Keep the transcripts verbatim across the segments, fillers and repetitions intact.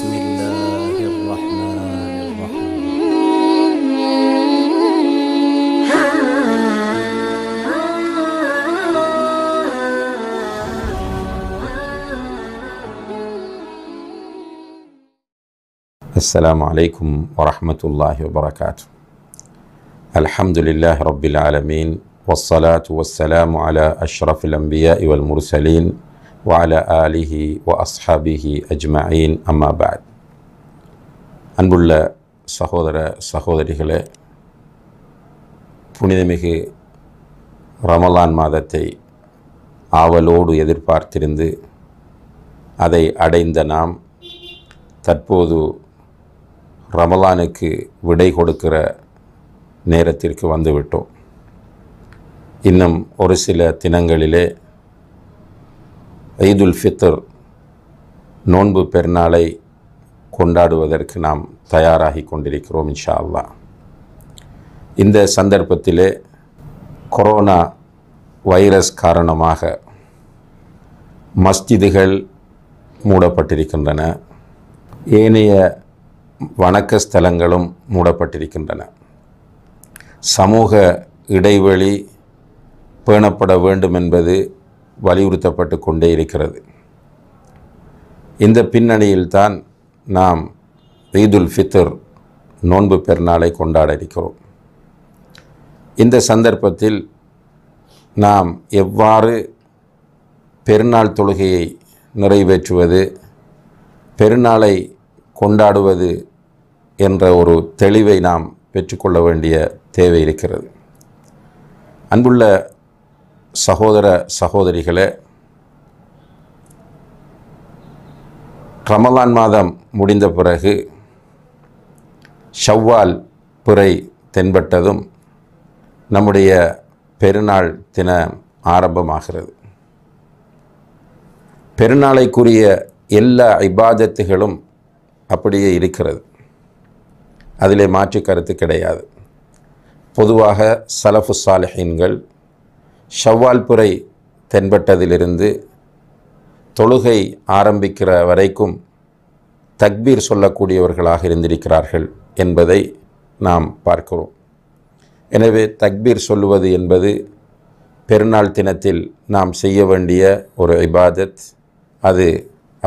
अस्सलामु अलैकुम वरहमतुल्लाहि वबरकातुहू अल्हम्दुलिल्लाह रब्बिल आलमीन वस्सलातु वस्सलामु अला अशरफिल अंबियाइ वल मुरसलीन व अला आलिहि व अस्हाबिहि अज्माइन अम्मा बाद अन्बुल्ल सहोदर सहोदरिगळे पुनिदमिகு रमलान मादत्तै आवलोडु एदिर्पार्तिरुंदु अदै अडैंद नाम तற்போது ரமலானுக்கு விடை கொடுக்கிற நேரத்திற்கு வந்துவிட்டோம். இன்னும் ஒரு சில தினங்களிலே ஈதுல் ஃபித்ர் நோன்பு பெருநாளை கொண்டாடுவதற்கு நாம் தயாராகி கொண்டிருக்கிறோம் இன்ஷா அல்லாஹ். இந்த சந்தர்ப்பத்திலே கொரோனா வைரஸ் காரணமாக மஸ்ஜிதுகள் மூடப்பட்டிருக்கின்றன, ஏனைய வணக்க ஸ்தலங்களும் மூடப்பட்டிருக்கின்றன. சமூக இடைவெளி பேணப்பட வேண்டும் என்பது வலியுறுத்தப்பட்டு கொண்டே இருக்கிறது. இந்த பின்னணியில்தான் நாம் ஈதுல் ஃபித்ர் நோன்பு பெருநாளை கொண்டாட இருக்கிறோம். இந்த சந்தர்ப்பத்தில் நாம் எவ்வாறு பெருநாள் தொழுகையை நிறைவேற்றுவது, பெருநாளை கொண்டாடுவது என்ற ஒரு தெளிவை நாம் பெற்றுக்கொள்ள வேண்டிய தேவை இருக்கிறது. அன்புள்ள சகோதர சகோதரிகளே, ரமலான் மாதம் முடிந்த பிறகு ஷவ்வால் பிறை தென்பட்டதும் நம்முடைய பெருநாள் தினம் ஆரம்பமாகிறது. பெருநாளைக்குரிய எல்லா இபாதத்துகளும் அப்படியே இருக்கிறது, அதிலே மாற்று கருத்து கிடையாது. பொதுவாக சலஃபு சாலிஹீன்கள் ஷவ்வால் பிறை தென்பட்டதிலிருந்து தொழுகை ஆரம்பிக்கிற வரைக்கும் தக்பீர் சொல்லக்கூடியவர்களாக இருந்திருக்கிறார்கள் என்பதை நாம் பார்க்கிறோம். எனவே தக்பீர் சொல்லுவது என்பது பெருநாள் தினத்தில் நாம் செய்ய வேண்டிய ஒரு இபாதத், அது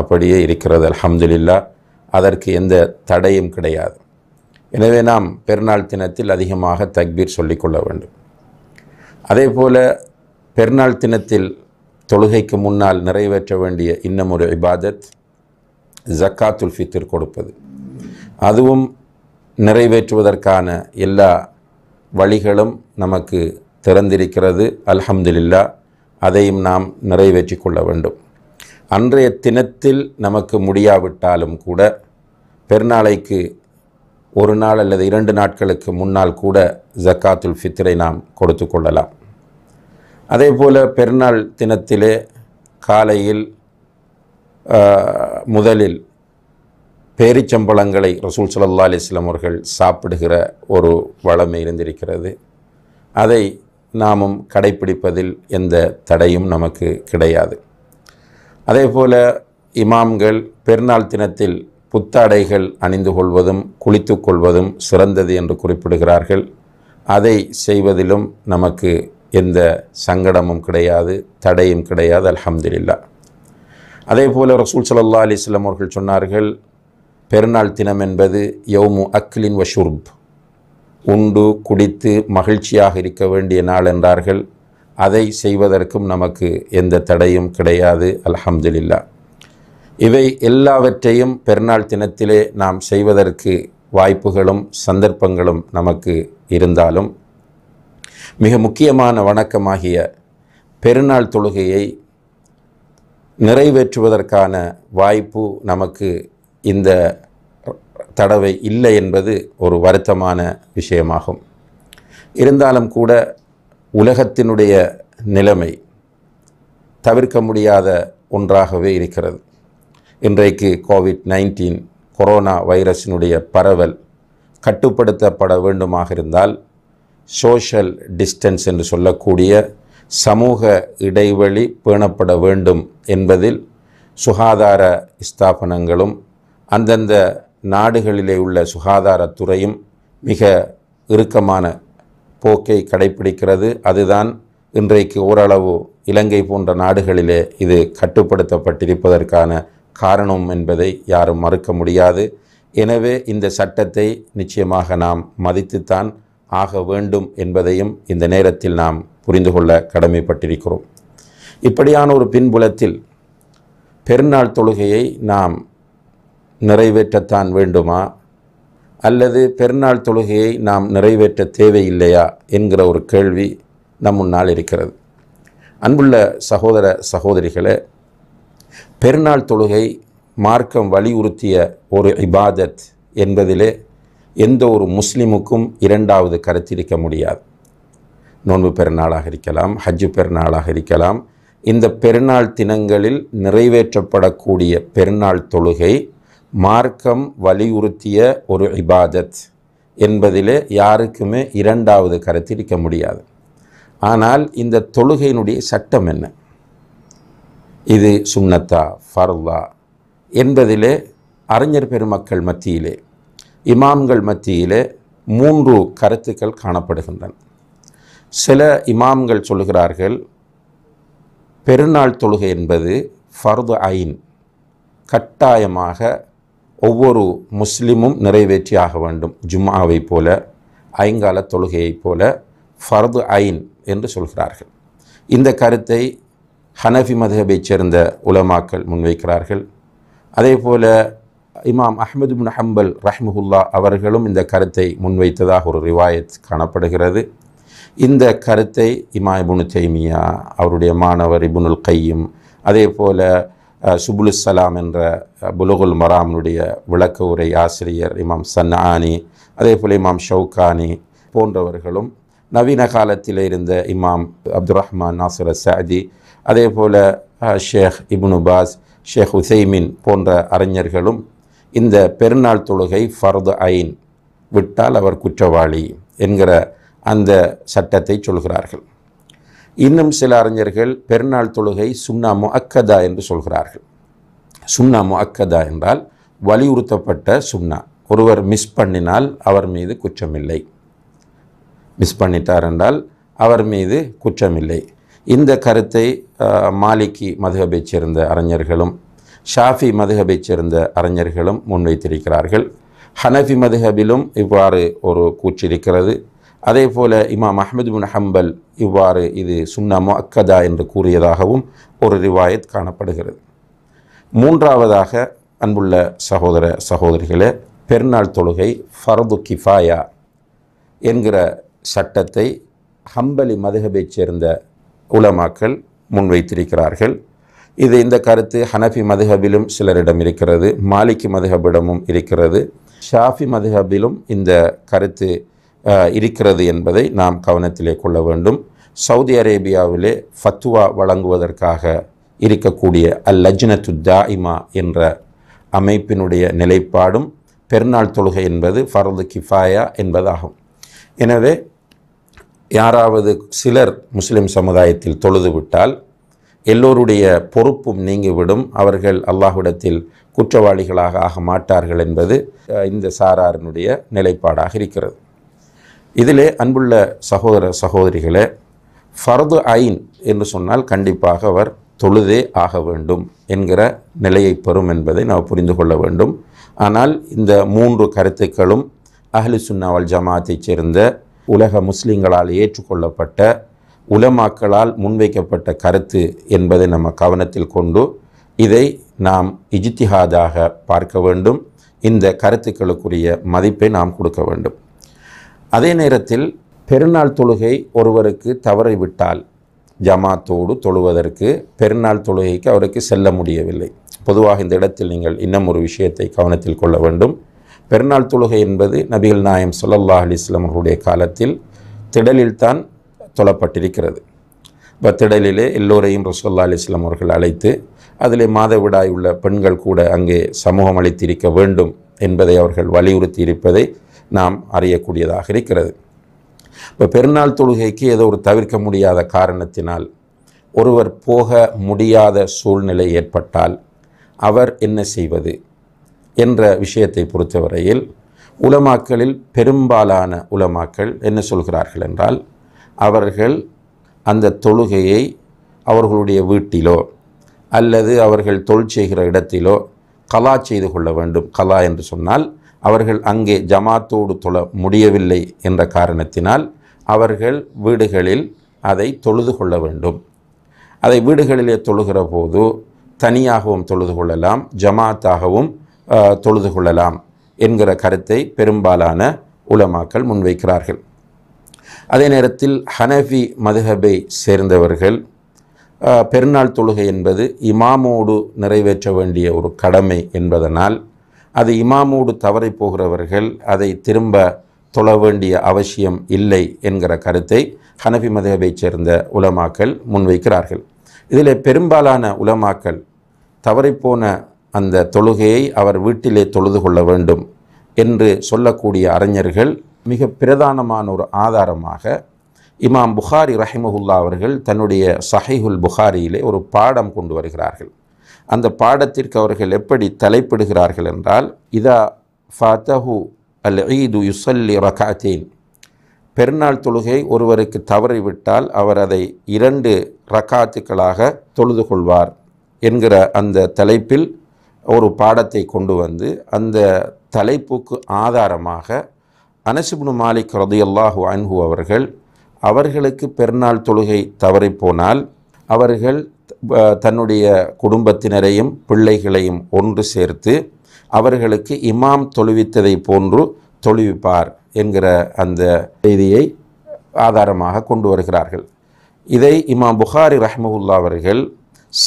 அப்படியே இருக்கிறது அல்ஹம்துலில்லாஹ். அதற்கு எந்த தடையும் கிடையாது. எனவே நாம் பெருநாள் தினத்தில் அதிகமாக தக்பீர் சொல்லிக்கொள்ள வேண்டும். அதே போல பெருநாள் தினத்தில் தொழுகைக்கு முன்னால் நிறைவேற்ற வேண்டிய இன்னும் ஒரு இபாதத் ஜக்காத்துல் ஃபித்ர் கொடுப்பது. அதுவும் நிறைவேற்றுவதற்கான எல்லா வழிகளும் நமக்கு திறந்திருக்கிறது அல்ஹம்துலில்லாஹ். அதையும் நாம் நிறைவேற்றி கொள்ள வேண்டும். அன்றைய தினத்தில் நமக்கு முடியாவிட்டாலும் கூட பெருநாளைக்கு ஒரு நாள் அல்லது இரண்டு நாட்களுக்கு முன்னால் கூட ஜக்காத்துல் ஃபித்ரை நாம் கொடுத்து கொள்ளலாம். அதே போல் பெருநாள் தினத்திலே காலையில் முதலில் பேரிச்சம்பழங்களை ரசூல் ஸல்லல்லாஹு அலைஹி வஸல்லம் அவர்கள் சாப்பிடுகிற ஒரு வழமை இருந்திருக்கிறது. அதை நாமும் கடைப்பிடிப்பதில் எந்த தடையும் நமக்கு கிடையாது. அதே போல இமாம்கள் பெருநாள் தினத்தில் புத்தாடைகள் அணிந்து கொள்வதும் குளித்து கொள்வதும் சிறந்தது என்று குறிப்பிடுகிறார்கள். அதை செய்வதிலும் நமக்கு எந்த சங்கடமும் கிடையாது, தடையும் கிடையாது அல்ஹம்துலில்லாஹ். அதே போல ரசூல் ஸல்லல்லாஹு அலைஹி வஸல்லம் அவர்கள் சொன்னார்கள், பெருநாள் தினம் என்பது யௌமு அக்லின் வ ஷுர்ப், உண்டு குடித்து மகிழ்ச்சியாக இருக்க வேண்டிய நாள் என்றார்கள். அதை செய்வதற்கும் நமக்கு எந்த தடையும் கிடையாது அல்ஹம்துலில்லாஹ். இவை எல்லாவற்றையும் பெருநாள் தினத்திலே நாம் செய்வதற்கு வாய்ப்புகளும் சந்தர்ப்பங்களும் நமக்கு இருந்தாலும் மிக முக்கியமான வணக்கமாகிய பெருநாள் தொழுகையை நிறைவேற்றுவதற்கான வாய்ப்பு நமக்கு இந்த தடவை இல்லை என்பது ஒரு வருத்தமான விஷயமாகும். இருந்தாலும் கூட உலகத்தினுடைய நிலைமை தவிர்க்க முடியாத ஒன்றாகவே இருக்கிறது. இன்றைக்கு கோவிட் நைன்டீன் கொரோனா வைரஸினுடைய பரவல் கட்டுப்படுத்தப்பட வேண்டுமாக இருந்தால் சோஷியல் டிஸ்டன்ஸ் என்று சொல்லக்கூடிய சமூக இடைவெளி பேணப்பட வேண்டும் என்பதில் சுகாதார ஸ்தாபனங்களும் அந்தந்த நாடுகளிலே உள்ள சுகாதாரத்துறையும் மிக இறுக்கமான போக்கை கடைப்பிடிக்கிறது. அதுதான் இன்றைக்கு ஓரளவு இலங்கை போன்ற நாடுகளிலே இது கட்டுப்படுத்தப்பட்டிருப்பதற்கான காரணம் என்பதை யாரும் மறுக்க முடியாது. எனவே இந்த சட்டத்தை நிச்சயமாக நாம் மதித்துத்தான் ஆக வேண்டும் என்பதையும் இந்த நேரத்தில் நாம் புரிந்து கொள்ள கடமைப்பட்டிருக்கிறோம். இப்படியான ஒரு பின்புலத்தில் பெருநாள் தொழுகையை நாம் நிறைவேற்றத்தான் வேண்டுமா அல்லது பெருநாள் தொழுகையை நாம் நிறைவேற்ற தேவையில்லையா என்கிற ஒரு கேள்வி நம் முன்னால் இருக்கிறது. அன்புள்ள சகோதர சகோதரிகளே, பெருநாள் தொழுகை மார்க்கம் வலியுறுத்திய ஒரு இபாதத் என்பதிலே எந்த ஒரு முஸ்லிமுக்கும் இரண்டாவது கருத்திருக்க முடியாது. நோன்பு பெருநாளாக இருக்கலாம், ஹஜ்ஜு பெருநாளாக இருக்கலாம், இந்த பெருநாள் தினங்களில் நிறைவேற்றப்படக்கூடிய பெருநாள் தொழுகை மார்க்கம் வலியுறுத்திய ஒரு இபாதத் என்பதிலே யாருக்குமே இரண்டாவது கருத்திருக்க முடியாது. ஆனால் இந்த தொழுகையினுடைய சட்டம் என்ன, இது சுன்னத்தா ஃபர்லா என்பதிலே அறிஞர் பெருமக்கள் மத்தியிலே இமாம்கள் மத்தியிலே மூன்று கருத்துக்கள் காணப்படுகின்றன. சில இமாம்கள் சொல்கிறார்கள், பெருநாள் தொழுகை என்பது ஃபர்து ஐன், கட்டாயமாக ஒவ்வொரு முஸ்லிமும் நிறைவேற்றி ஆக வேண்டும், ஜும்ஆவை போல ஐங்கால தொழுகையைப் போல ஃபர்து ஐன் என்று சொல்கிறார்கள். இந்த கருத்தை ஹனஃபி மதஹபைச் சேர்ந்த உலமாக்கள் முன்வைக்கிறார்கள். அதே போல இமாம் அஹ்மது பின் ஹம்பல் ரஹ்மஹுல்லா அவர்களும் இந்த கருத்தை முன்வைத்ததாக ஒரு ரிவாயத் காணப்படுகிறது. இந்த கருத்தை இமா இப்னு தைமியா, அவருடைய மாணவர் இப்னுல் கையும், அதே போல சுபுலுசலாம் என்ற புலுகுல் மராமனுடைய விளக்க உரை ஆசிரியர் இமாம் சன்னானி, அதே போல் இமாம் ஷவுகானி போன்றவர்களும், நவீன காலத்தில் இருந்த இமாம் அப்துல் ரஹ்மான் நாசிர் சாதி, அதே போல் ஷேக் இப்னு பாஸ், ஷேக் உசைமின் போன்ற அறிஞர்களும் இந்த பெருநாள் தொழுகை ஃபர்து ஐன், விட்டால் அவர் குற்றவாளி என்கிற அந்த சட்டத்தை சொல்கிறார்கள். இன்னும் சில அறிஞர்கள் பெருநாள் தொழுகை சுன்னா முஅக்கதா என்று சொல்கிறார்கள். சுன்னா முஅக்கதா என்றால் வலியுறுத்தப்பட்ட சுன்னா, ஒருவர் மிஸ் பண்ணினால் அவர் மீது குற்றமில்லை, மிஸ் பண்ணிட்டார் என்றால் அவர் மீது குற்றமில்லை. இந்த கருத்தை மாலிக்கி மதுஹபைச் சேர்ந்த அறிஞர்களும் ஷாஃபி மதுஹபைச் சேர்ந்த அறிஞர்களும் முன்வைத்திருக்கிறார்கள். ஹனஃபி மதுஹபிலும் இவ்வாறு ஒரு கூற்றிருக்கிறது. அதே போல இமாம் அஹ்மது பின் ஹம்பல் இவ்வாறு இது சுன்னா முஅக்கதா என்று கூறியதாகவும் ஒரு ரிவாயத் காணப்படுகிறது. மூன்றாவதாக அன்புள்ள சகோதர சகோதரிகளே, பெருநாள் தொழுகை ஃபர்து கிஃபாயா என்கிற சட்டத்தை ஹம்பலி மதுஹபைச் சேர்ந்த உலமாக்கள் முன்வைத்திருக்கிறார்கள். இது இந்த கருத்து ஹனஃபி மதுஹபிலும் சிலரிடம் இருக்கிறது, மாலிக்கி மதுஹபிடமும் இருக்கிறது, ஷாஃபி மதுஹபிலும் இந்த கருத்து இருக்கிறது என்பதை நாம் கவனத்திலே கொள்ள வேண்டும். சவுதி அரேபியாவிலே ஃபத்வா வழங்குவதற்காக இருக்கக்கூடிய அல் லஜ்னத்து தாயிமா என்ற அமைப்பினுடைய நிலைப்பாடும் பெருநாள் தொழுகை என்பது ஃபர்து கிஃபாயா என்பதாகும். எனவே யாராவது சிலர் முஸ்லிம் சமுதாயத்தில் தொழுதுவிட்டால் எல்லோருடைய பொறுப்பும் நீங்கிவிடும், அவர்கள் அல்லாஹ்விடத்தில் குற்றவாளிகளாக ஆக மாட்டார்கள் என்பது இந்த சாராரினுடைய நிலைப்பாடாக இருக்கிறது. இதிலே அன்புள்ள சகோதர சகோதரிகளே, ஃபர்து ஐன் என்று சொன்னால் கண்டிப்பாக அவர் தொழுதே ஆக வேண்டும் என்கிற நிலையை பெறும் என்பதை நாம் புரிந்து கொள்ள வேண்டும். ஆனால் இந்த மூன்று கருத்துக்களும் அஹ்லு சுன்னாவல் ஜமாத்தைச் சேர்ந்த உலக முஸ்லிம்களால் ஏற்றுக்கொள்ளப்பட்ட உலமாக்களால் முன்வைக்கப்பட்ட கருத்து என்பதை நம்ம கவனத்தில் கொண்டு இதை நாம் இஜ்திஹாதாக பார்க்க வேண்டும். இந்த கருத்துக்களுக்குரிய மதிப்பை நாம் கொடுக்க வேண்டும். அதே நேரத்தில் பெருநாள் தொழுகை ஒருவருக்கு தவறிவிட்டால், ஜமாத்தோடு தொழுவதற்கு பெருநாள் தொழுகைக்கு அவருக்கு செல்ல முடியவில்லை. பொதுவாக இந்த இடத்தில் நீங்கள் இன்னும் ஒரு விஷயத்தை கவனத்தில் கொள்ள வேண்டும். பெருநாள் தொழுகை என்பது நபிகள் நாயம் ஸல்லல்லாஹு அலைஹி வஸல்லம் அவருடைய காலத்தில் திடலில்தான் தொழப்பட்டிருக்கிறது. இப்போ திடலிலே எல்லோரையும் ரசூலுல்லாஹி அலைஹி வஸல்லம் அவர்கள் அழைத்து அதிலே மாதவிடாய் உள்ள பெண்கள் கூட அங்கே சமூகம் அளித்திருக்க வேண்டும் என்பதை அவர்கள் வலியுறுத்தி இருப்பதை நாம் அறியக்கூடியதாக இருக்கிறது. இப்போ பெருநாள் தொழுகைக்கு ஏதோ ஒரு தவிர்க்க முடியாத காரணத்தினால் ஒருவர் போக முடியாத சூழ்நிலை ஏற்பட்டால் அவர் என்ன செய்வது? என்ற விஷயத்தை பொறுத்தவரையில் உலமாக்களில் பெரும்பாலான உலமாக்கள் என்ன சொல்கிறார்கள் என்றால், அவர்கள் அந்த தொழுகையை அவர்களுடைய வீட்டிலோ அல்லது அவர்கள் தொழில் செய்கிற இடத்திலோ கலா செய்து கொள்ள வேண்டும். கலா என்று சொன்னால் அவர்கள் அங்கே ஜமாத்தோடு தொழ முடியவில்லை என்ற காரணத்தினால் அவர்கள் வீடுகளில் அதை தொழுது கொள்ள வேண்டும். அதை வீடுகளிலே தொழுகிற போது தனியாகவும் தொழுது கொள்ளலாம், ஜமாத்தாகவும் தொழுது கொள்ளலாம் என்கிற கருத்தை பெரும்பாலான உலமாக்கள் முன்வைக்கிறார்கள். அதே நேரத்தில் ஹனஃபி மதுஹபை சேர்ந்தவர்கள் பெருநாள் தொழுகை என்பது இமாமோடு நிறைவேற்ற வேண்டிய ஒரு கடமை என்பதனால் அது இமாமோடு தவறி போகிறவர்கள் அதை திரும்ப தொழ வேண்டிய அவசியம் இல்லை என்கிற கருத்தை ஹனஃபி மதுஹபைச் சேர்ந்த உலமாக்கள் முன்வைக்கிறார்கள். இதில் பெரும்பாலான உலமாக்கள் தவறிப்போன அந்த தொழுகையை அவர் வீட்டிலே தொழுது கொள்ள வேண்டும் என்று சொல்லக்கூடிய அறிஞர்கள் மிக பிரதானமான ஒரு ஆதாரமாக இமாம் புகாரி ரஹிமஹுல்லா அவர்கள் தன்னுடைய சஹீஹுல் புகாரியிலே ஒரு பாடம் கொண்டு வருகிறார்கள். அந்த பாடத்திற்கு அவர்கள் எப்படி தலைப்பிடுகிறார்கள் என்றால், இதா ஃபாத்தஹு அல் ஈது யுசல்லி ரக்அத்தைன், பெருநாள் தொழுகை ஒருவருக்கு தவறிவிட்டால் அவர் அதை இரண்டு ரக்காத்துக்களாக தொழுது கொள்வார் என்கிற அந்த தலைப்பில் ஒரு பாடத்தை கொண்டு வந்து அந்த தலைப்புக்கு ஆதாரமாக அனஸ் இப்னு மாலிக் ரலியல்லாஹு அன்ஹு அவர்கள் அவர்களுக்கு பெருநாள் தொழுகை தவறிப்போனால் அவர்கள் தன்னுடைய குடும்பத்தினரையும் பிள்ளைகளையும் ஒன்று சேர்த்து அவர்களுக்கு இமாம் தொழுவித்ததை போன்று தொழுவிப்பார் என்கிற அந்த செய்தியை ஆதாரமாக கொண்டு வருகிறார்கள். இதை இமாம் புகாரி ரஹ்மஹுல்லா அவர்கள்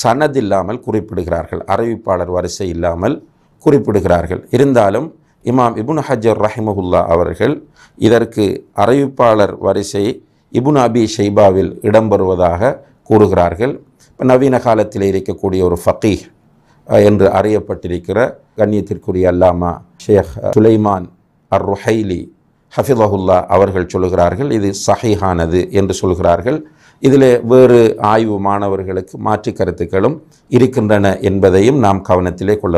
சனதில்லாமல் குறிப்பிடுகிறார்கள், அறிவிப்பாளர் வரிசை இல்லாமல் குறிப்பிடுகிறார்கள். இருந்தாலும் இமாம் இப்னு ஹஜர் ரஹிமஹுல்லா அவர்கள் இதற்கு அறிவிப்பாளர் வரிசை இப்னு அபி ஷைபாவில் இடம்பெறுவதாக கூறுகிறார்கள். நவீன காலத்தில் இருக்கக்கூடிய ஒரு ஃபகீஹ் என்று அறியப்பட்டிருக்கிற கண்ணியத்திற்குரிய அல்லாமா ஷேக் சுலைமான் அர் ருஹைலி ஹஃபிதஹுல்லா அவர்கள் சொல்கிறார்கள், இது சஹீஹானது என்று சொல்கிறார்கள். இதிலே வேறு ஆய்வு மாணவர்களுக்கு மாற்று கருத்துக்களும் இருக்கின்றன என்பதையும் நாம் கவனத்திலே கொள்ள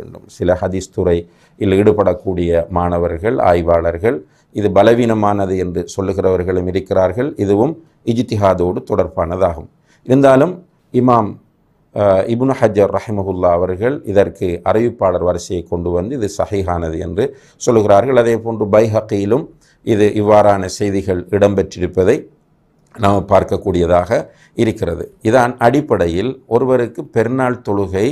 வேண்டும். சில ஹதீஸ் துறையில் ஈடுபடக்கூடிய மாணவர்கள் ஆய்வாளர்கள் இது பலவீனமானது என்று சொல்லுகிறவர்களும் இருக்கிறார்கள். இதுவும் இஜ்திஹாதோடு தொடர்பானதாகும். இருந்தாலும் இமாம் இப்னு ஹஜர் ரஹிமஹுல்லா அவர்கள் இதற்கு அறிவிப்பாளர் வரிசையை கொண்டு வந்து இது சஹீஹானது என்று சொல்கிறார்கள். அதே போன்று பைஹக்கியிலும் இது இவ்வாறான செய்திகள் இடம்பெற்றிருப்பதை நாம் பார்க்கக்கூடியதாக இருக்கிறது. இதான் அடிப்படையில் ஒருவருக்கு பெருநாள் தொழுகை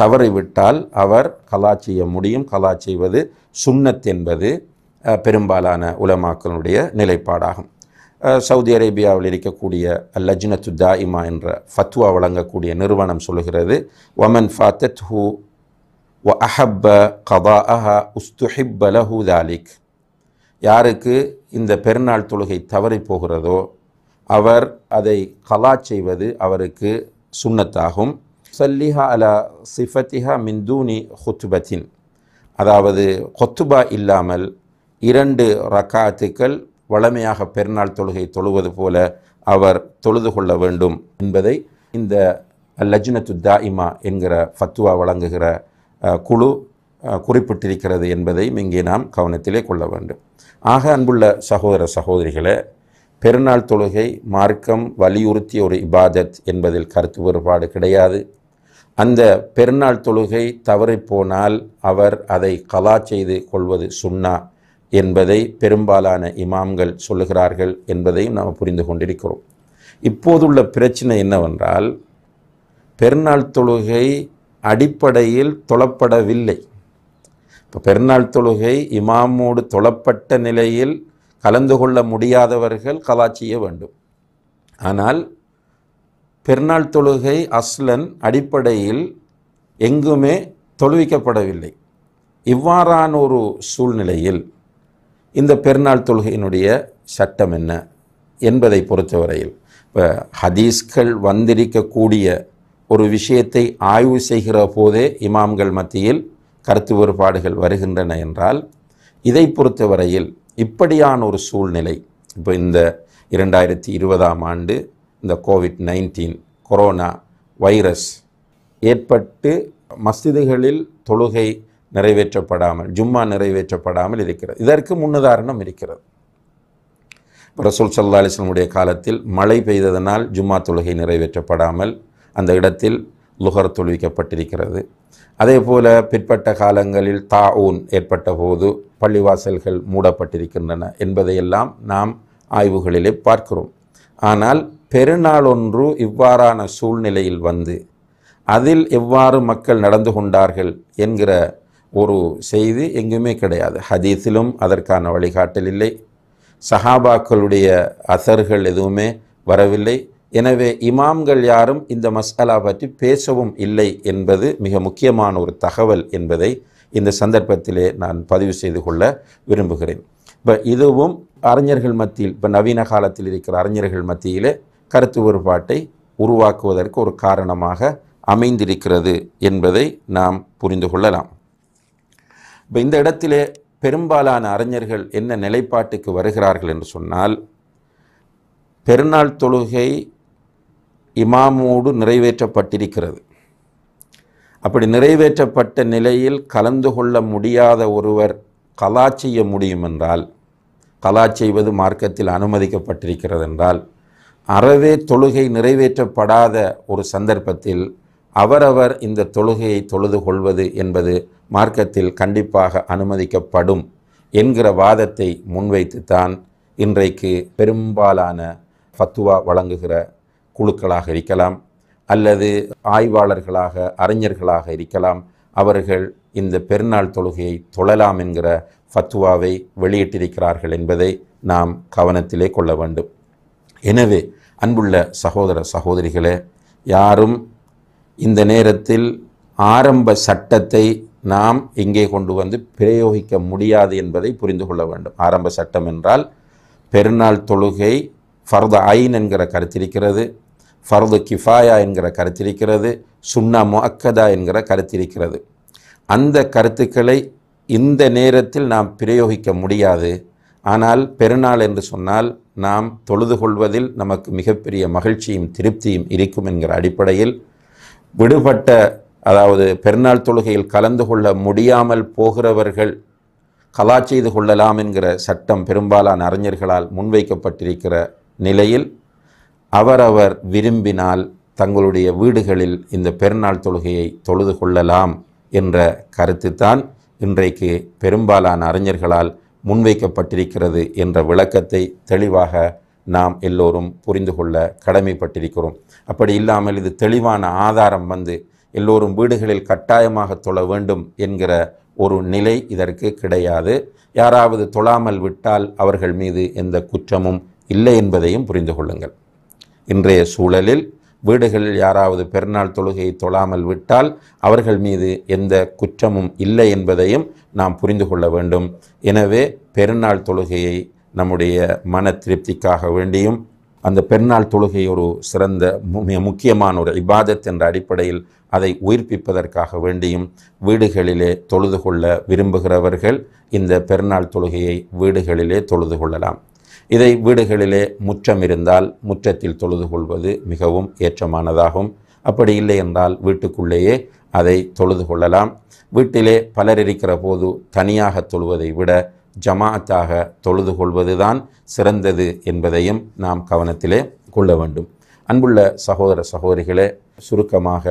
தவறிவிட்டால் அவர் கலா செய்ய முடியும், கலா செய்வது சுன்னத் என்பது பெரும்பாலான உலமாக்களுடைய நிலைப்பாடாகும். சவுதி அரேபியாவில் இருக்கக்கூடிய லஜ்னத்து தாயிமா என்ற ஃபத்வா வழங்கக்கூடிய நிறுவனம் சொல்கிறது, வமன் ஃபாத்தத்ஹு வ அஹப்ப கதாஅஹா உஸ்துஹிப்ப லஹு தாலிக், யாருக்கு இந்த பெருநாள் தொழுகை தவறி போகிறதோ அவர் அதை கலா செய்வது அவருக்கு சுன்னத்தாகும். சல்லிஹா அலா சிஃபத்திஹா மிந்தூனி ஹுத்பத்தின், அதாவது கொத்துபா இல்லாமல் இரண்டு ரக்காத்துக்கள் வளமையாக பெருநாள் தொழுகை தொழுவது போல அவர் தொழுது கொள்ள வேண்டும் என்பதை இந்த லஜ்னத்து தாயிமா என்கிற ஃபத்வா வழங்குகிற குழு குறிப்பிட்டிருக்கிறது என்பதையும் இங்கே நாம் கவனத்திலே கொள்ள வேண்டும். ஆக அன்புள்ள சகோதர சகோதரிகளே, பெருநாள் தொழுகை மார்க்கம் வலியுறுத்திய ஒரு இபாதத் என்பதில் கருத்து வேறுபாடு கிடையாது. அந்த பெருநாள் தொழுகை தவறிப்போனால் அவர் அதை கலா செய்து கொள்வது சுன்னா என்பதை பெரும்பாலான இமாம்கள் சொல்லுகிறார்கள் என்பதையும் நாம் புரிந்து கொண்டிருக்கிறோம். இப்போதுள்ள பிரச்சனை என்னவென்றால், பெருநாள் தொழுகை அடிப்படையில் தொழப்படவில்லை. இப்போ பெருநாள் தொழுகை இமாமோடு தொழப்பட்ட நிலையில் கலந்து கொள்ள முடியாதவர்கள் கலா செய்ய வேண்டும். ஆனால் பெருநாள் தொழுகை அஸ்லன் அடிப்படையில் எங்குமே தொழுவிக்கப்படவில்லை. இவ்வாறான ஒரு சூழ்நிலையில் இந்த பெருநாள் தொழுகையினுடைய சட்டம் என்ன என்பதை பொறுத்தவரையில் இப்போ ஹதீஸ்கள் வந்திருக்கக்கூடிய ஒரு விஷயத்தை ஆய்வு செய்கிற போதே இமாம்கள் மத்தியில் கருத்து வேறுபாடுகள் வருகின்றன என்றால், இதை பொறுத்தவரையில் இப்படியான ஒரு சூழ்நிலை இப்போ இந்த இரண்டாயிரத்தி இருபதாம் ஆண்டு இந்த கோவிட் நைன்டீன் கொரோனா வைரஸ் ஏற்பட்டு மஸ்ஜிதுகளில் தொழுகை நிறைவேற்றப்படாமல், ஜும்மா நிறைவேற்றப்படாமல் இருக்கிறது. இதற்கு முன்னுதாரணம் இருக்கிறது. ரசூல் ஸல்லல்லாஹு அலைஹி வஸல்லம் உடைய காலத்தில் மழை பெய்ததனால் ஜும்மா தொழுகை நிறைவேற்றப்படாமல் அந்த இடத்தில் லுஹர் தொழுவிக்கப்பட்டிருக்கிறது. அதே போல பிற்பட்ட காலங்களில் தாவூன் ஏற்பட்ட போது பள்ளிவாசல்கள் மூடப்பட்டிருக்கின்றன என்பதையெல்லாம் நாம் ஆய்வுகளிலே பார்க்கிறோம். ஆனால் பெருநாள் ஒன்று இவ்வாறான சூழ்நிலையில் வந்து அதில் எவ்வாறு மக்கள் நடந்து கொண்டார்கள் என்கிற ஒரு செய்தி எங்குமே கிடையாது. ஹதீஸிலும் அதற்கான வழிகாட்டல் இல்லை, சஹாபாக்களுடைய அசர்கள் எதுவுமே வரவில்லை. எனவே இமாம்கள் யாரும் இந்த மசாலா பற்றி பேசவும் இல்லை என்பது மிக முக்கியமான ஒரு தகவல் என்பதை இந்த சந்தர்ப்பத்திலே நான் பதிவு செய்து கொள்ள விரும்புகிறேன். இப்போ இதுவும் அறிஞர்கள் மத்தியில், இப்போ நவீன காலத்தில் இருக்கிற அறிஞர்கள் மத்தியிலே கருத்து வேறுபாட்டை உருவாக்குவதற்கு ஒரு காரணமாக அமைந்திருக்கிறது என்பதை நாம் புரிந்து கொள்ளலாம். இப்போ இந்த இடத்திலே பெரும்பாலான அறிஞர்கள் என்ன நிலைப்பாட்டுக்கு வருகிறார்கள் என்று சொன்னால், பெருநாள் தொழுகை இமாமோடு நிறைவேற்றப்பட்டிருக்கிறது. அப்படி நிறைவேற்றப்பட்ட நிலையில் கலந்து கொள்ள முடியாத ஒருவர் கலா செய்ய முடியும் என்றால், கலா செய்வது மார்க்கத்தில் அனுமதிக்கப்பட்டிருக்கிறது என்றால், அறவே தொழுகை நிறைவேற்றப்படாத ஒரு சந்தர்ப்பத்தில் அவரவர் இந்த தொழுகையை தொழுது கொள்வது என்பது மார்க்கத்தில் கண்டிப்பாக அனுமதிக்கப்படும் என்கிற வாதத்தை முன்வைத்துத்தான் இன்றைக்கு பெரும்பாலான ஃபத்வா வழங்குகிற குழுக்களாக இருக்கலாம் அல்லது ஆய்வாளர்களாக அறிஞர்களாக இருக்கலாம், அவர்கள் இந்த பெருநாள் தொழுகையை தொழலாம் என்கிற ஃபத்வாவை வெளியிட்டிருக்கிறார்கள் என்பதை நாம் கவனத்திலே கொள்ள வேண்டும். எனவே அன்புள்ள சகோதர சகோதரிகளே, யாரும் இந்த நேரத்தில் ஆரம்ப சட்டத்தை நாம் இங்கே கொண்டு வந்து பிரயோகிக்க முடியாது என்பதை புரிந்து கொள்ள வேண்டும். ஆரம்ப சட்டம் என்றால் பெருநாள் தொழுகை ஃபர்து ஐன் என்கிற கருத்திருக்கிறது, ஃபர்து கிஃபாயா என்கிற கருத்திருக்கிறது, சுன்னா முஅக்கதா என்கிற கருத்திருக்கிறது. அந்த கருத்துக்களை இந்த நேரத்தில் நாம் பிரயோகிக்க முடியாது. ஆனால் பெருநாள் என்று சொன்னால் நாம் தொழுது கொள்வதில் நமக்கு மிகப்பெரிய மகிழ்ச்சியும் திருப்தியும் இருக்கும் என்கிற அடிப்படையில் விடுபட்ட, அதாவது பெருநாள் தொழுகையில் கலந்து கொள்ள முடியாமல் போகிறவர்கள் கலா செய்து கொள்ளலாம் என்கிற சட்டம் பெரும்பாலான அறிஞர்களால் முன்வைக்கப்பட்டிருக்கிற நிலையில் அவரவர் விரும்பினால் தங்களுடைய வீடுகளில் இந்த பெருநாள் தொழுகையை தொழுது கொள்ளலாம் என்ற கருத்து தான் இன்றைக்கு பெரும்பாலான அறிஞர்களால் முன்வைக்கப்பட்டிருக்கிறது என்ற விளக்கத்தை தெளிவாக நாம் எல்லோரும் புரிந்து கொள்ள கடமைப்பட்டிருக்கிறோம். அப்படி இல்லாமல் இது தெளிவான ஆதாரம் வந்து எல்லோரும் வீடுகளில் கட்டாயமாக தொழ வேண்டும் என்கிற ஒரு நிலை இதற்கு கிடையாது. யாராவது தொழாமல் விட்டால் அவர்கள் மீது எந்த குற்றமும் இல்லை என்பதையும் புரிந்து கொள்ளுங்கள். இன்றைய சூழலில் வீடுகளில் யாராவது பெருநாள் தொழுகையை தொழாமல் விட்டால் அவர்கள் மீது எந்த குற்றமும் இல்லை என்பதையும் நாம் புரிந்து கொள்ள வேண்டும். எனவே பெருநாள் தொழுகையை நம்முடைய மன திருப்திக்காக வேண்டியும், அந்த பெருநாள் தொழுகை ஒரு சிறந்த முக்கியமான ஒரு இபாதத் என்ற அடிப்படையில் அதை உயிர்ப்பிப்பதற்காக வேண்டியும் வீடுகளிலே தொழுது கொள்ள விரும்புகிறவர்கள் இந்த பெருநாள் தொழுகையை வீடுகளிலே தொழுது கொள்ளலாம். இதை வீடுகளிலே முற்றம் இருந்தால் முற்றத்தில் தொழுது கொள்வது மிகவும் ஏற்றமானதாகும். அப்படி இல்லை என்றால் வீட்டுக்குள்ளேயே அதை தொழுது கொள்ளலாம். வீட்டிலே பலர் இருக்கிற போது தனியாக தொழுவதை விட ஜமாத்தாக தொழுது கொள்வதுதான் சிறந்தது என்பதையும் நாம் கவனத்திலே கொள்ள வேண்டும். அன்புள்ள சகோதர சகோதரிகளே, சுருக்கமாக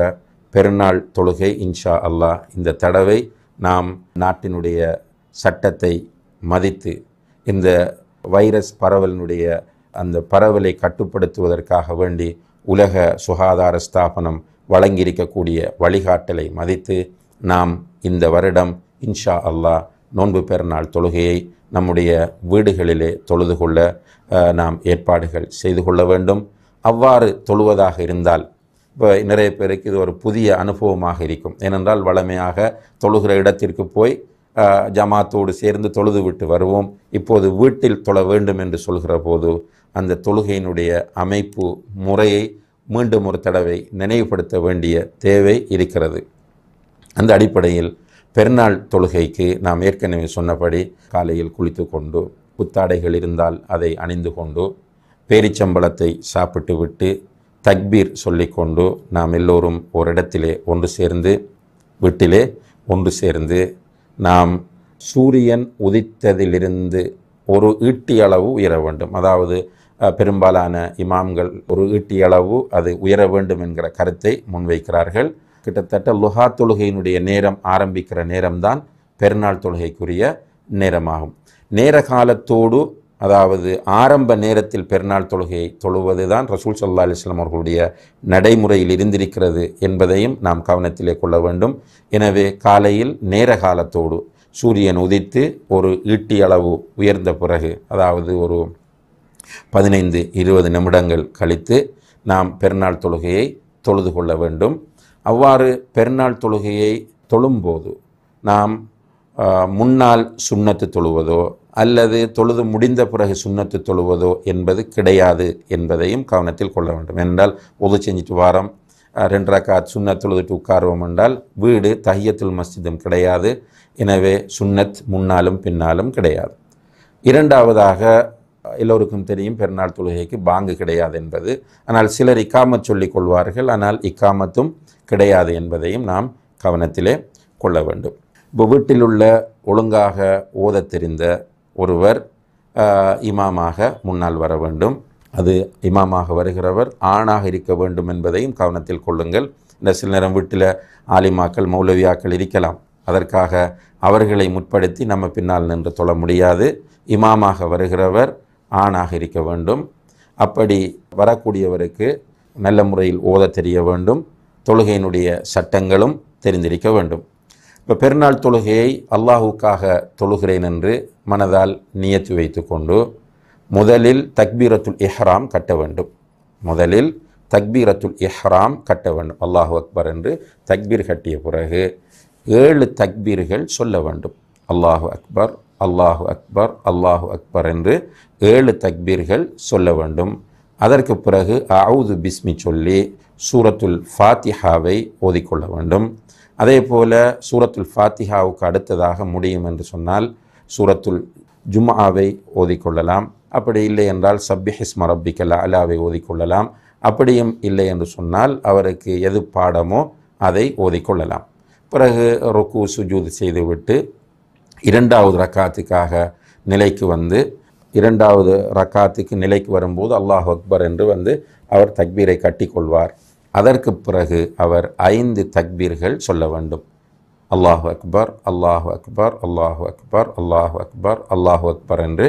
பெருநாள் தொழுகை இன்ஷா அல்லாஹ் இந்த தடவை நாம் நாட்டினுடைய சட்டத்தை மதித்து இந்த வைரஸ் பரவலினுடைய அந்த பரவலை கட்டுப்படுத்துவதற்காக வேண்டி உலக சுகாதார ஸ்தாபனம் வழங்கியிருக்கக்கூடிய வழிகாட்டலை மதித்து நாம் இந்த வருடம் இன்ஷா அல்லாஹ் நோன்பு பெருநாள் தொழுகையை நம்முடைய வீடுகளிலே தொழுது கொள்ள நாம் ஏற்பாடுகள் செய்து கொள்ள வேண்டும். அவ்வாறு தொழுவதாக இருந்தால், இப்போ நிறைய பேருக்கு இது ஒரு புதிய அனுபவமாக இருக்கும். ஏனென்றால் வழமையாக தொழுகிற இடத்திற்கு போய் ஜமாத்தோடு சேர்ந்து தொழுது விட்டு வருவோம். இப்போது வீட்டில் தொழ வேண்டும் என்று சொல்கிற போது அந்த தொழுகையினுடைய அமைப்பு முறையை மீண்டும் ஒரு தடவை நினைவுபடுத்த வேண்டிய தேவை இருக்கிறது. அந்த அடிப்படையில் பெருநாள் தொழுகைக்கு நாம் ஏற்கனவே சொன்னபடி காலையில் குளித்து கொண்டு, புத்தாடைகள் இருந்தால் அதை அணிந்து கொண்டு, பேரிச்சம்பளத்தை சாப்பிட்டு விட்டு, தக்பீர் சொல்லிக்கொண்டு நாம் எல்லோரும் ஒரு இடத்திலே ஒன்று சேர்ந்து வீட்டிலே ஒன்று சேர்ந்து நாம் சூரியன் உதித்ததிலிருந்து ஒரு ஈட்டியளவு உயர வேண்டும். அதாவது பெரும்பாலான இமாம்கள் ஒரு ஈட்டியளவு அது உயர வேண்டும் என்கிற கருத்தை முன்வைக்கிறார்கள். கிட்டத்தட்ட லுஹா தொழுகையினுடைய நேரம் ஆரம்பிக்கிற நேரம்தான் பெருநாள் தொழுகைக்குரிய நேரமாகும். நேர காலத்தோடு அதாவது ஆரம்ப நேரத்தில் பெருநாள் தொழுகையை தொழுவது தான் ரசூல் ஸல்லல்லாஹு அலைஹி வஸல்லம் அவர்களுடைய நடைமுறையில் இருந்திருக்கிறது என்பதையும் நாம் கவனத்திலே கொள்ள வேண்டும். எனவே காலையில் நேர காலத்தோடு சூரியன் உதித்து ஒரு ஈட்டி அளவு உயர்ந்த பிறகு அதாவது ஒரு பதினைந்து இருபது நிமிடங்கள் கழித்து நாம் பெருநாள் தொழுகையை தொழுது கொள்ள வேண்டும். அவ்வாறு பெருநாள் தொழுகையை தொழும்போது நாம் முன்னால் சுன்னத்து தொழுவதோ அல்லது தொழுது முடிந்த பிறகு சுன்னத்து தொழுவதோ என்பது கிடையாது என்பதையும் கவனத்தில் கொள்ள வேண்டும். என்றால் ஒது செஞ்சுட்டு வாரம் ரெண்டு ரக்காத் சுன்னத் தொழுதுட்டு உட்காருவோம் என்றால் வீடு தஹியத்துல் மஸ்ஜிதும் கிடையாது. எனவே சுன்னத் முன்னாலும் பின்னாலும் கிடையாது. இரண்டாவதாக எல்லோருக்கும் தெரியும் பெருநாள் தொழுகைக்கு பாங்கு கிடையாது என்பது. ஆனால் சிலர் இக்காமத் சொல்லிக் கொள்வார்கள், ஆனால் இக்காமத்தும் கிடையாது என்பதையும் நாம் கவனத்திலே கொள்ள வேண்டும். இப்போ வீட்டிலுள்ள ஒழுங்காக ஓதத் தெரிந்த ஒருவர் இமாமாக முன்னால் வர வேண்டும். அது இமாமாக வருகிறவர் ஆணாக இருக்க வேண்டும் என்பதையும் கவனத்தில் கொள்ளுங்கள். இந்த சில நேரம் வீட்டில் ஆலிமாக்கள் மௌலவியாக்கள் இருக்கலாம். அதற்காக அவர்களை முற்படுத்தி நம்ம பின்னால் நின்று தொழ முடியாது. இமாமாக வருகிறவர் ஆணாக இருக்க வேண்டும். அப்படி வரக்கூடியவருக்கு நல்ல முறையில் ஓத தெரிய வேண்டும். தொழுகையினுடைய சட்டங்களும் தெரிந்திருக்க வேண்டும். இப்போ பெருநாள் தொழுகையை அல்லாஹுக்காக தொழுகிறேன் என்று மனதால் நியத்து வைத்து கொண்டு முதலில் தக்பீரத்துல் இஹ்ராம் கட்ட வேண்டும். முதலில் தக்பீரத்துல் இஹ்ராம் கட்ட வேண்டும். அல்லாஹு அக்பர் என்று தக்பீர் கட்டிய பிறகு ஏழு தக்பீர்கள் சொல்ல வேண்டும். அல்லாஹு அக்பர் அல்லாஹு அக்பர் அல்லாஹு அக்பர் என்று ஏழு தக்பீர்கள் சொல்ல வேண்டும். அதற்கு பிறகு அவுது பிஸ்மி சொல்லி சூரத்துல் ஃபாத்திஹாவை ஓதிக்கொள்ள வேண்டும். அதே போல் சூரத்துல் ஃபாத்திஹாவுக்கு அடுத்ததாக முடியும் என்று சொன்னால் சூரத்துல் ஜும்ஆவை ஓதிக்கொள்ளலாம். அப்படி இல்லை என்றால் சப்பிஹிஸ்ம ரப்பிக்கல் அலாவை ஓதிக்கொள்ளலாம். அப்படியும் இல்லை என்று சொன்னால் அவருக்கு எது பாடமோ அதை ஓதிக்கொள்ளலாம். பிறகு ருக்கு சுஜூது செய்துவிட்டு இரண்டாவது ரக்காத்துக்காக நிலைக்கு வந்து இரண்டாவது ரக்காத்துக்கு நிலைக்கு வரும்போது அல்லாஹ் அக்பர் என்று வந்து அவர் தக்பீரை கட்டிக்கொள்வார். அதற்கு பிறகு அவர் ஐந்து தக்பீர்கள் சொல்ல வேண்டும். அல்லாஹு அக்பர் அல்லாஹு அக்பர் அல்லாஹு அக்பர் அல்லாஹு அக்பர் அல்லாஹு அக்பர் என்று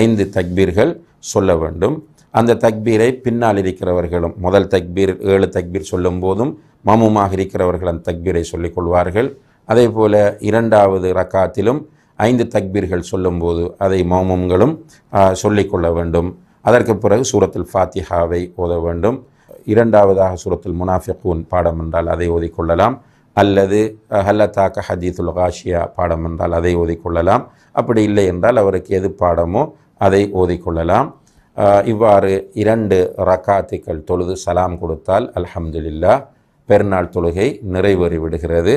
ஐந்து தக்பீர்கள் சொல்ல வேண்டும். அந்த தக்பீரை பின்னால் இருக்கிறவர்களும் முதல் தக்பீர் ஏழு தக்பீர் சொல்லும் போதும் மமுமாக இருக்கிறவர்கள் அந்த தக்பீரை சொல்லிக்கொள்வார்கள். அதே போல் இரண்டாவது ரக்காத்திலும் ஐந்து தக்பீர்கள் சொல்லும்போது அதை மௌமங்களும் சொல்லிக்கொள்ள வேண்டும். அதற்கு பிறகு சூரத்துல் ஃபாத்திஹாவை ஓத வேண்டும். இரண்டாவதாக சூரத்துல் முனாஃபிகூன் பாடம் என்றால் அதை ஓதிக்கொள்ளலாம். அல்லது ஹல்லதாக்க ஹதீதுல் காஷியா பாடம் என்றால் அதை ஓதிக்கொள்ளலாம். அப்படி இல்லை என்றால் அவருக்கு எது பாடமோ அதை ஓதிக்கொள்ளலாம். இவ்வாறு இரண்டு ரக்காத்துக்கள் தொழுது சலாம் கொடுத்தால் அல்ஹம்துலில்லாஹ் பெருநாள் தொழுகை நிறைவேறிவிடுகிறது.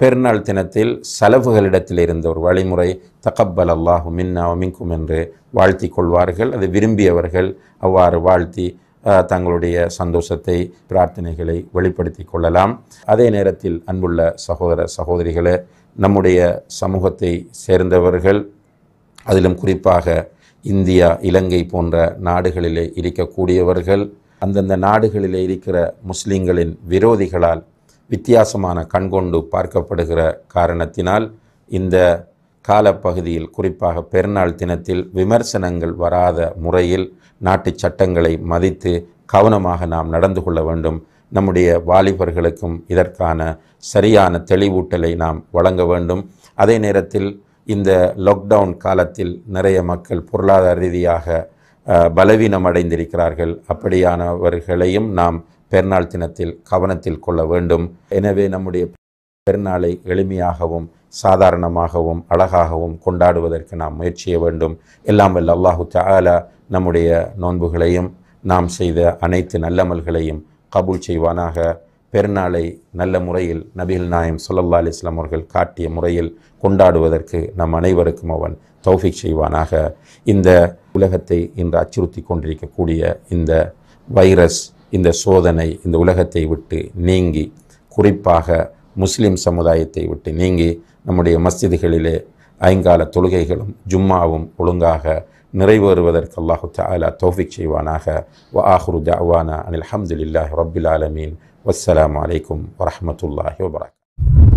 பெருநாள் தினத்தில் சலவுகளிடத்தில் இருந்த ஒரு வழிமுறை தகப்பல் அல்லாஹு மின்னா மின்கும் என்று வாழ்த்தி கொள்வார்கள். அது விரும்பியவர்கள் அவ்வாறு வாழ்த்தி தங்களுடைய சந்தோஷத்தை பிரார்த்தனைகளை வெளிப்படுத்தி கொள்ளலாம். அதே நேரத்தில் அன்புள்ள சகோதர சகோதரிகளே, நம்முடைய சமூகத்தை சேர்ந்தவர்கள் அதிலும் குறிப்பாக இந்தியா இலங்கை போன்ற நாடுகளிலே இருக்கக்கூடியவர்கள் அந்தந்த நாடுகளிலே இருக்கிற முஸ்லீம்களின் விரோதிகளால் வித்தியாசமான கண்கொண்டு பார்க்கப்படுகிற காரணத்தினால் இந்த காலப்பகுதியில் குறிப்பாக பெருநாள் தினத்தில் விமர்சனங்கள் வராத முறையில் நாட்டு சட்டங்களை மதித்து கவனமாக நாம் நடந்து கொள்ள வேண்டும். நம்முடைய வாலிபர்களுக்கும் இதற்கான சரியான தெளிவூட்டலை நாம் வழங்க வேண்டும். அதே நேரத்தில் இந்த லாக்டவுன் காலத்தில் நிறைய மக்கள் பொருளாதார ரீதியாக பலவீனம் அடைந்திருக்கிறார்கள். அப்படியானவர்களையும் நாம் பெருநாள் தினத்தில் கவனத்தில் கொள்ள வேண்டும். எனவே நம்முடைய பெருநாளை எளிமையாகவும் சாதாரணமாகவும் அழகாகவும் கொண்டாடுவதற்கு நாம் முயற்சிய வேண்டும். எல்லாம் வல்ல அல்லாஹு தஆலா நம்முடைய நோன்புகளையும் நாம் செய்த அனைத்து நல்லமல்களையும் கபூல் செய்வானாக. பெருநாளை நல்ல முறையில் நபிகள் நாயம் ஸல்லல்லாஹு அலைஹி வஸல்லம் அவர்கள் காட்டிய முறையில் கொண்டாடுவதற்கு நம் அனைவருக்கும் அவன் தௌஃபீக் செய்வானாக. இந்த உலகத்தை இன்று அச்சுறுத்தி கொண்டிருக்கக்கூடிய இந்த வைரஸ், இந்த சோதனை இந்த உலகத்தை விட்டு நீங்கி குறிப்பாக முஸ்லிம் சமுதாயத்தை விட்டு நீங்கி நம்முடைய மஸ்ஜிதுகளிலே ஐங்கால தொழுகைகளும் ஜும்மாவும் ஒழுங்காக நிறைவேறுவதற்கு அல்லாஹு தஆலா தௌஃபிக் செய்வானாக. வ ஆஹிரு தஅவானா அனில் ஹம்துலில்லாஹி ரப்பில் ஆலமீன். வஸ்ஸலாமு அலைக்கும் வரஹ்மத்துல்லாஹி வபரக்காத்துஹூ.